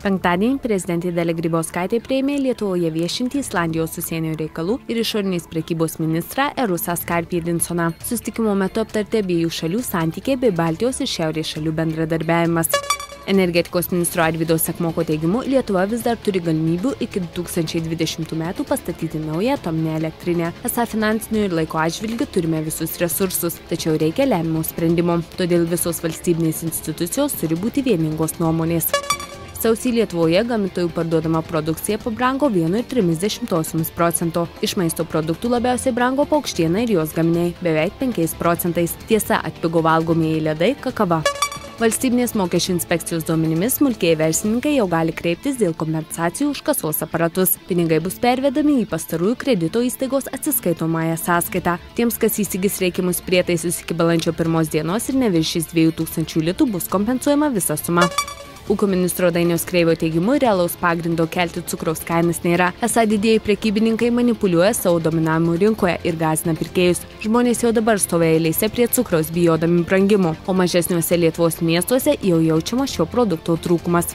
Penktadienį prezidentė Dale Griboskaitė priėmė Lietuvoje viešinti Islandijos užsienio reikalų ir išorinės prekybos ministrą Erosą Skarpė Lindsonę. Susitikimo metu aptarti abiejų šalių santykiai bei Baltijos ir Šiaurės šalių bendradarbiavimas. Energetikos ministro Arvydo Sekmoko teigimu, Lietuva vis dar turi galimybių iki 2020 metų pastatyti naują atominę elektrinę. Esą finansinių ir laiko atžvilgių turime visus resursus, tačiau reikia lemiamų sprendimų. Todėl visos valstybinės institucijos turi būti vieningos nuomonės. Sausį Lietuvoje gamintojų parduodama produkcija pabrango 1,3%. Iš maisto produktų labiausiai brango paukštiena ir jos gaminiai – beveik 5%. Tiesa, atpigo valgomieji ledai, kakava. Valstybinės mokesčių inspekcijos duomenimis smulkieji verslininkai jau gali kreiptis dėl kompensacijų už kasos aparatus. Pinigai bus pervedami į pastarųjų kredito įstaigos atsiskaitomąją sąskaitą. Tiems, kas įsigis reikiamus prietaisus iki balandžio 1 dienos ir neviršys 2 000 litų, bus kompensuojama visa suma. Ūkio ministro Dainiaus Kreivio teigimu, realaus pagrindo kelti cukraus kainas nėra. Esą didieji prekybininkai manipuliuoja savo dominavimu rinkoje ir gąsdina pirkėjus. Žmonės jau dabar stovėjo eilėse prie cukraus bijodami brangimo, o mažesniuose Lietuvos miestuose jau jaučiama šio produkto trūkumas.